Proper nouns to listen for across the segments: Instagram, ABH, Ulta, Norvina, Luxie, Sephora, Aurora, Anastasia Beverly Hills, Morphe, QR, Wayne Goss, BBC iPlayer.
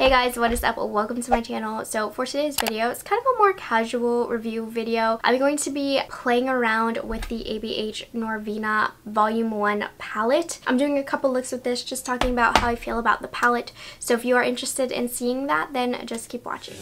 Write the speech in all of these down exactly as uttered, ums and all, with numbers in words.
Hey guys, what is up? Welcome to my channel. So for today's video, it's kind of a more casual review video. I'm going to be playing around with the A B H Norvina Volume one palette. I'm doing a couple looks with this, just talking about how I feel about the palette. So if you are interested in seeing that, then just keep watching.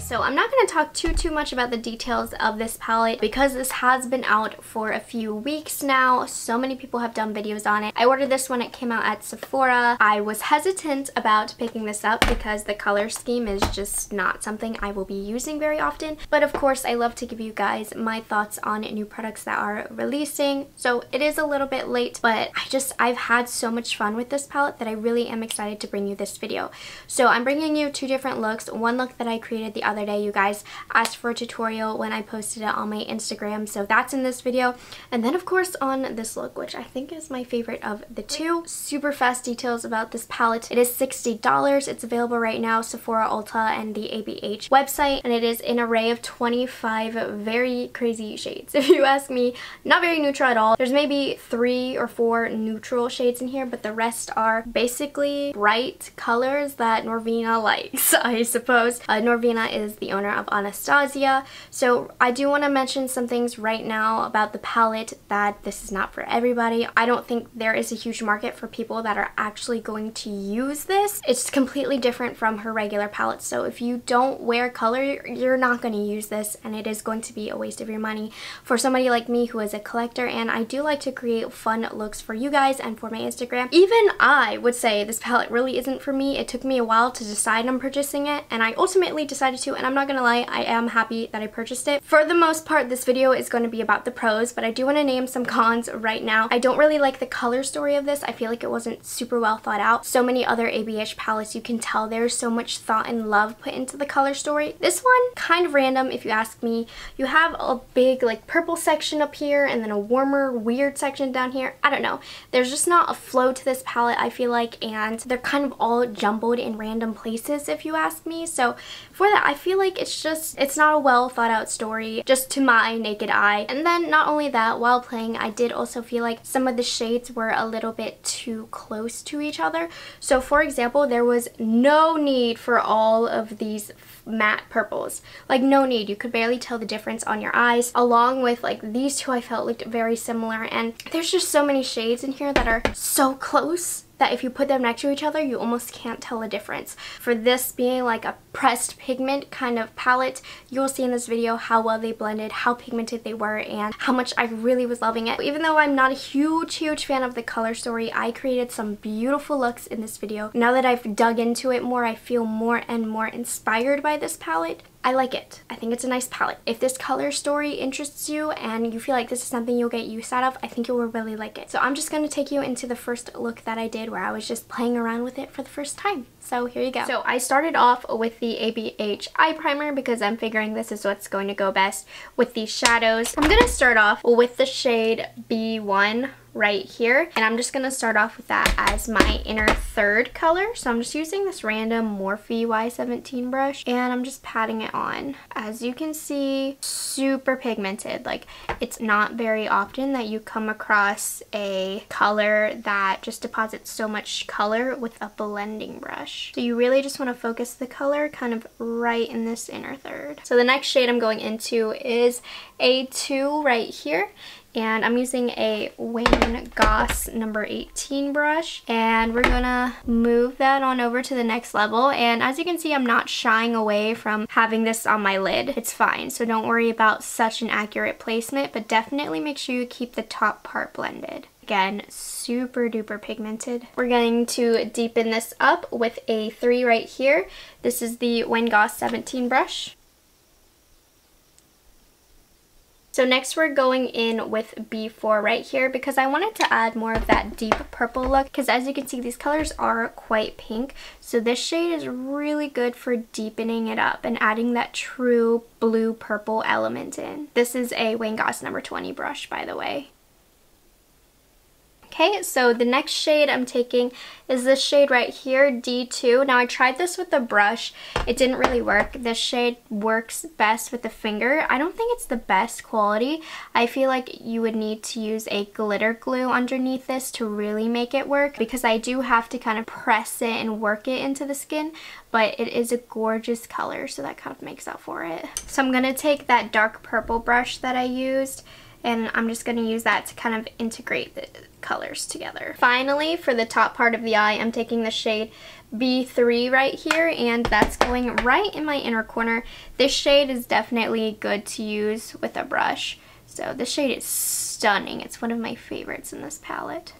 So I'm not going to talk too too much about the details of this palette because this has been out for a few weeks now. So many people have done videos on it. I ordered this when it came out at Sephora. I was hesitant about picking this up because the color scheme is just not something I will be using very often. But of course, I love to give you guys my thoughts on new products that are releasing. So it is a little bit late, but I just, I've had so much fun with this palette that I really am excited to bring you this video. So I'm bringing you two different looks. One look that I created the other other day. You guys asked for a tutorial when I posted it on my Instagram, so that's in this video. And then of course on this look, which I think is my favorite of the two. Super fast details about this palette. It is sixty dollars. It's available right now, Sephora, Ulta, and the A B H website, and it is an array of twenty-five very crazy shades. If you ask me, not very neutral at all. There's maybe three or four neutral shades in here, but the rest are basically bright colors that Norvina likes, I suppose. Uh, Norvina is is the owner of Anastasia. So I do want to mention some things right now about the palette, that this is not for everybody. I don't think there is a huge market for people that are actually going to use this. It's completely different from her regular palette. So if you don't wear color, you're not going to use this, and it is going to be a waste of your money for somebody like me who is a collector. And I do like to create fun looks for you guys and for my Instagram. Even I would say this palette really isn't for me. It took me a while to decide on purchasing it, and I ultimately decided to. And I'm not gonna lie, I am happy that I purchased it. For the most part, this video is going to be about the pros, but I do want to name some cons right now. I don't really like the color story of this. I feel like it wasn't super well thought out. So many other A B H palettes, you can tell there's so much thought and love put into the color story. This one, kind of random if you ask me. You have a big like purple section up here and then a warmer weird section down here. I don't know. There's just not a flow to this palette, I feel like, and they're kind of all jumbled in random places if you ask me. So for that, I feel I feel like it's just, it's not a well thought out story, just to my naked eye. And then not only that, while playing, I did also feel like some of the shades were a little bit too close to each other. So for example, there was no need for all of these matte purples. Like no need. You could barely tell the difference on your eyes. Along with like these two I felt looked very similar, and there's just so many shades in here that are so close that if you put them next to each other, you almost can't tell the difference. For this being like a pressed pigment kind of palette, you'll see in this video how well they blended, how pigmented they were, and how much I really was loving it. Even though I'm not a huge, huge fan of the color story, I created some beautiful looks in this video. Now that I've dug into it more, I feel more and more inspired by this palette. I like it. I think it's a nice palette. If this color story interests you and you feel like this is something you'll get use out of, I think you will really like it. So I'm just going to take you into the first look that I did, where I was just playing around with it for the first time. So here you go. So I started off with the A B H eye primer because I'm figuring this is what's going to go best with these shadows. I'm going to start off with the shade B one right here, and I'm just gonna start off with that as my inner third color. So I'm just using this random Morphe Y seventeen brush, and I'm just patting it on. As you can see, super pigmented. Like, it's not very often that you come across a color that just deposits so much color with a blending brush. So you really just want to focus the color kind of right in this inner third. So the next shade I'm going into is A two right here, and I'm using a Wayne Goss number eighteen brush, and we're gonna move that on over to the next level. And as you can see, I'm not shying away from having this on my lid. It's fine, so don't worry about such an accurate placement, but definitely make sure you keep the top part blended. Again, super duper pigmented. We're going to deepen this up with A three right here. This is the Wayne Goss seventeen brush. So next we're going in with B four right here because I wanted to add more of that deep purple look, because as you can see, these colors are quite pink. So this shade is really good for deepening it up and adding that true blue purple element in. This is a Wayne Goss number twenty brush, by the way. Okay, so the next shade I'm taking is this shade right here, D two. Now I tried this with a brush. It didn't really work. This shade works best with the finger. I don't think it's the best quality. I feel like you would need to use a glitter glue underneath this to really make it work, because I do have to kind of press it and work it into the skin, but it is a gorgeous color, so that kind of makes up for it. So I'm gonna take that dark purple brush that I used, and I'm just gonna use that to kind of integrate the colors together. Finally, for the top part of the eye, I'm taking the shade B three right here, and that's going right in my inner corner. This shade is definitely good to use with a brush. So this shade is stunning. It's one of my favorites in this palette.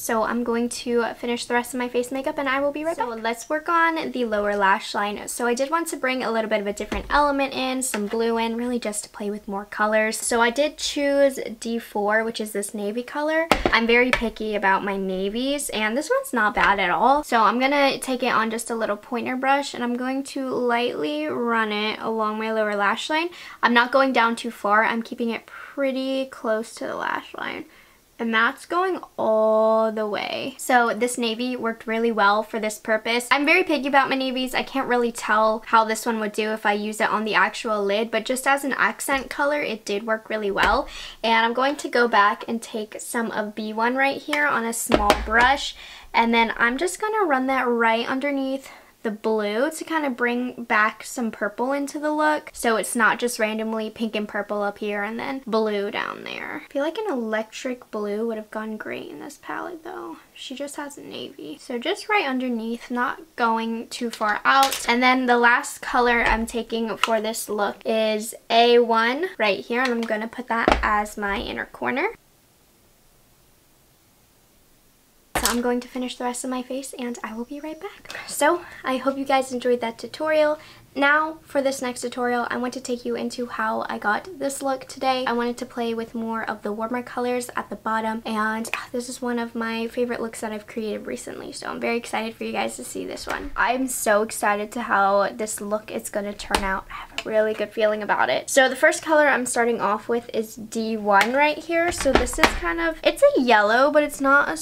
So I'm going to finish the rest of my face makeup and I will be right back. So let's work on the lower lash line. So I did want to bring a little bit of a different element in, some blue in, really just to play with more colors. So I did choose D four, which is this navy color. I'm very picky about my navies, and this one's not bad at all. So I'm gonna take it on just a little pointer brush, and I'm going to lightly run it along my lower lash line. I'm not going down too far. I'm keeping it pretty close to the lash line. And that's going all the way. So this navy worked really well for this purpose. I'm very picky about my navies. I can't really tell how this one would do if I use it on the actual lid, but just as an accent color, it did work really well. And I'm going to go back and take some of B one right here on a small brush, and then I'm just gonna run that right underneath the blue to kind of bring back some purple into the look, so it's not just randomly pink and purple up here and then blue down there. I feel like an electric blue would have gone great in this palette though. She just has a navy. So just right underneath, not going too far out. And then the last color I'm taking for this look is A one right here, and I'm gonna put that as my inner corner. I'm going to finish the rest of my face and I will be right back. So I hope you guys enjoyed that tutorial. Now for this next tutorial, I want to take you into how I got this look today. I wanted to play with more of the warmer colors at the bottom, and this is one of my favorite looks that I've created recently, so I'm very excited for you guys to see this one. I'm so excited to how this look is going to turn out. I have a really good feeling about it. So the first color I'm starting off with is D one right here. So this is kind of, it's a yellow, but it's not a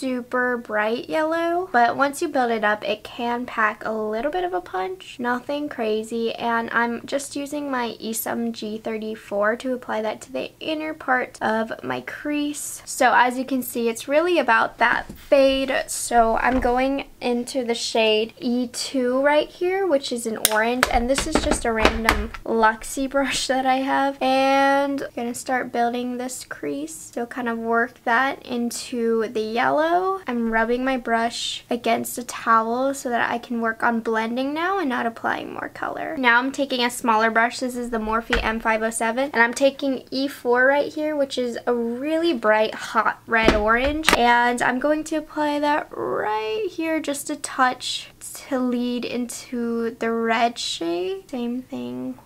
super bright yellow, but once you build it up, it can pack a little bit of a punch. Nothing crazy, and I'm just using my Esom G thirty-four to apply that to the inner part of my crease. So as you can see, it's really about that fade. So I'm going into the shade E two right here, which is an orange, and this is just a random Luxie brush that I have, and I'm gonna start building this crease. So kind of work that into the yellow. I'm rubbing my brush against a towel so that I can work on blending now and not applying more color. Now I'm taking a smaller brush. This is the Morphe M five oh seven, and I'm taking E four right here, which is a really bright hot red orange, and I'm going to apply that right here just a touch to lead into the red shade. Same thing,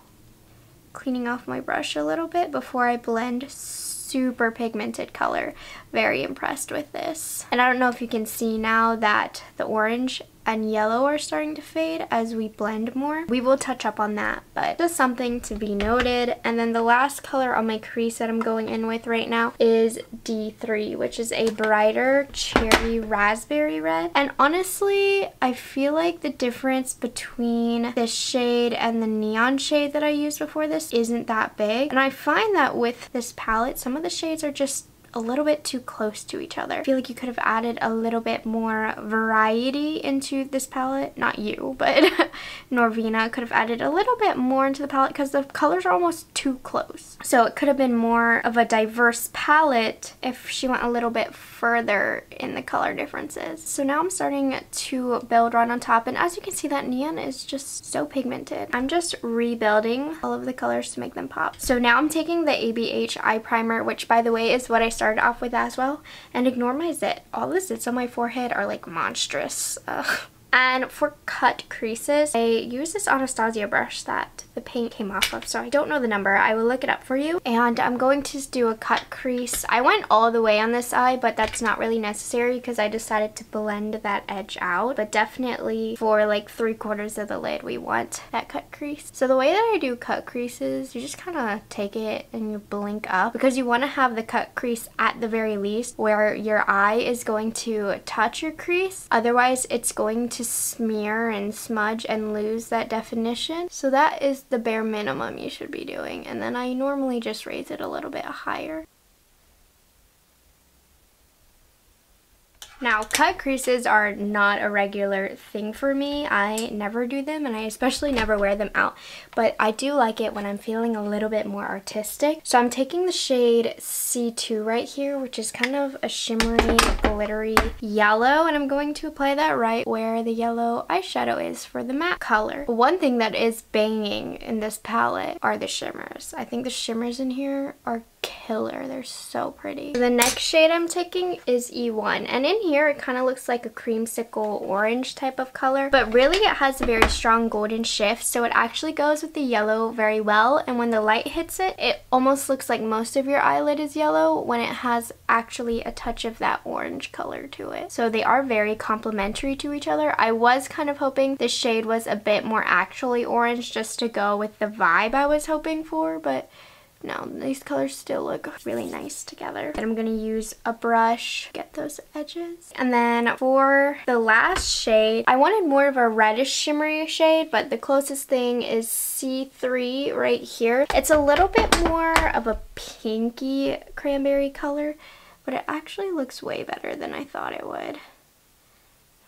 cleaning off my brush a little bit before I blend. Super pigmented color. Very impressed with this. And I don't know if you can see now that the orange and yellow are starting to fade as we blend more. We will touch up on that, but just something to be noted. And then the last color on my crease that I'm going in with right now is D three, which is a brighter cherry raspberry red. And honestly, I feel like the difference between this shade and the neon shade that I used before this isn't that big. And I find that with this palette, some of the shades are just a little bit too close to each other. I feel like you could have added a little bit more variety into this palette. Not you, but Norvina could have added a little bit more into the palette because the colors are almost too close. So it could have been more of a diverse palette if she went a little bit further in the color differences. So now I'm starting to build right on top, and as you can see, that neon is just so pigmented. I'm just rebuilding all of the colors to make them pop. So now I'm taking the A B H eye primer, which by the way is what I started Started off with as well, and ignore my zit. All the zits on my forehead are like monstrous. Ugh. And for cut creases, I use this Anastasia brush that the paint came off of, so I don't know the number. I will look it up for you. And I'm going to do a cut crease. I went all the way on this eye, but that's not really necessary because I decided to blend that edge out. But definitely for like three quarters of the lid, we want that cut crease. So the way that I do cut creases, you just kind of take it and you blink up, because you want to have the cut crease at the very least where your eye is going to touch your crease. Otherwise, it's going to smear and smudge and lose that definition. So that is the bare minimum you should be doing, and then I normally just raise it a little bit higher. Now, cut creases are not a regular thing for me. I never do them, and I especially never wear them out, but I do like it when I'm feeling a little bit more artistic. So I'm taking the shade C two right here, which is kind of a shimmery, glittery yellow, and I'm going to apply that right where the yellow eyeshadow is for the matte color. One thing that is banging in this palette are the shimmers. I think the shimmers in here are killer. They're so pretty. The next shade I'm taking is E one, and in here it kind of looks like a creamsicle orange type of color, but really it has a very strong golden shift, so it actually goes with the yellow very well. And when the light hits it, it almost looks like most of your eyelid is yellow when it has actually a touch of that orange color to it. So they are very complementary to each other. I was kind of hoping this shade was a bit more actually orange just to go with the vibe I was hoping for, but no, these colors still look really nice together. And I'm going to use a brush, get those edges. And then for the last shade, I wanted more of a reddish shimmery shade, but the closest thing is C three right here. It's a little bit more of a pinky cranberry color, but it actually looks way better than I thought it would.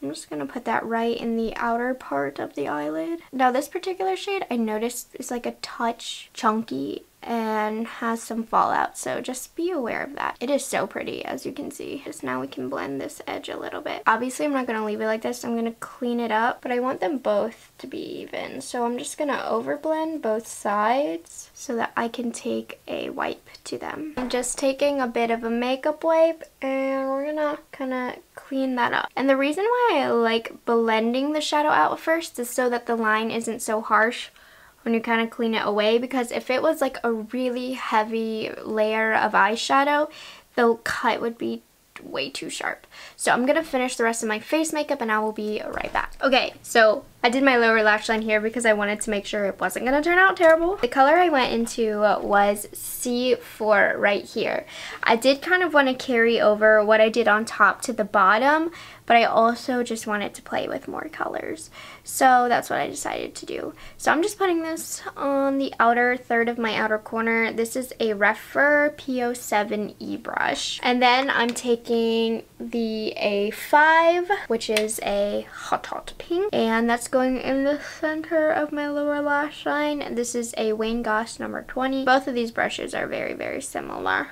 I'm just going to put that right in the outer part of the eyelid. Now this particular shade, I noticed, is like a touch chunky and has some fallout, so just be aware of that. It is so pretty, as you can see. Just now we can blend this edge a little bit. Obviously I'm not going to leave it like this, I'm going to clean it up, but I want them both to be even, so I'm just going to overblend both sides so that I can take a wipe to them. I'm just taking a bit of a makeup wipe and we're gonna kind of clean that up. And the reason why I like blending the shadow out first is so that the line isn't so harsh when you kind of clean it away, because if it was like a really heavy layer of eyeshadow, the cut would be way too sharp. So I'm gonna finish the rest of my face makeup and I will be right back. Okay, so I did my lower lash line here because I wanted to make sure it wasn't gonna turn out terrible. The color I went into was C four right here. I did kind of want to carry over what I did on top to the bottom, but I also just wanted to play with more colors. So that's what I decided to do. So I'm just putting this on the outer third of my outer corner. This is a Refer P O seven E brush. And then I'm taking the A five, which is a hot hot pink, and that's going in the center of my lower lash line. This is a Wayne Goss number twenty. Both of these brushes are very, very similar.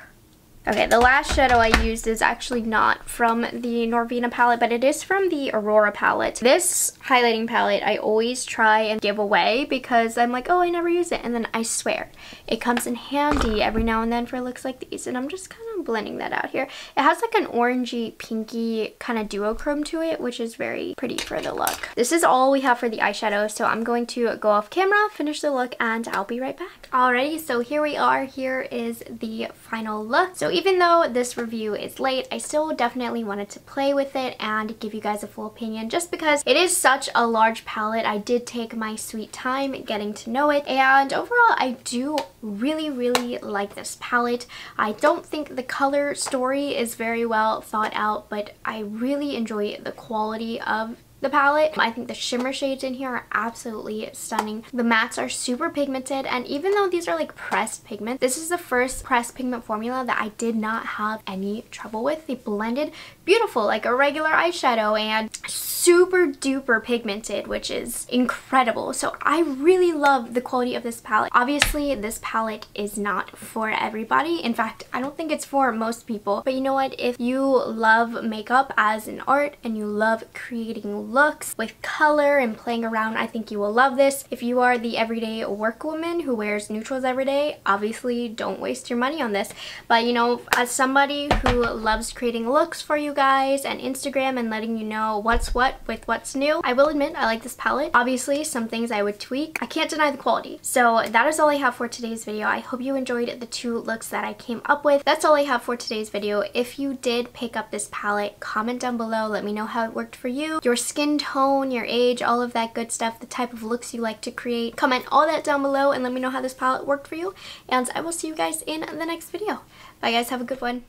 Okay, the last shadow I used is actually not from the Norvina palette, but it is from the Aurora palette. This highlighting palette I always try and give away because I'm like, oh, I never use it. And then I swear, it comes in handy every now and then for looks like these. And I'm just kind of blending that out here. It has like an orangey, pinky kind of duochrome to it, which is very pretty for the look. This is all we have for the eyeshadow, so I'm going to go off camera, finish the look, and I'll be right back. Alrighty, so here we are. Here is the final look. So even though this review is late, I still definitely wanted to play with it and give you guys a full opinion just because it is such a large palette. I did take my sweet time getting to know it, and overall I do really, really like this palette. I don't think the color story is very well thought out, but I really enjoy the quality of the palette. I think the shimmer shades in here are absolutely stunning. The mattes are super pigmented, and even though these are like pressed pigments, this is the first pressed pigment formula that I did not have any trouble with. They blended beautiful like a regular eyeshadow and super duper pigmented, which is incredible. So I really love the quality of this palette. Obviously this palette is not for everybody. In fact, I don't think it's for most people, but you know what, if you love makeup as an art and you love creating looks with color and playing around. I think you will love this. If you are the everyday work woman who wears neutrals every day, obviously don't waste your money on this. But you know, as somebody who loves creating looks for you guys and Instagram and letting you know what's what with what's new, I will admit I like this palette. Obviously some things I would tweak. I can't deny the quality. So that is all I have for today's video. I hope you enjoyed the two looks that I came up with. That's all I have for today's video. If you did pick up this palette, comment down below. Let me know how it worked for you, your skin tone, your age, all of that good stuff, the type of looks you like to create. Comment all that down below and let me know how this palette worked for you. And I will see you guys in the next video. Bye guys, have a good one.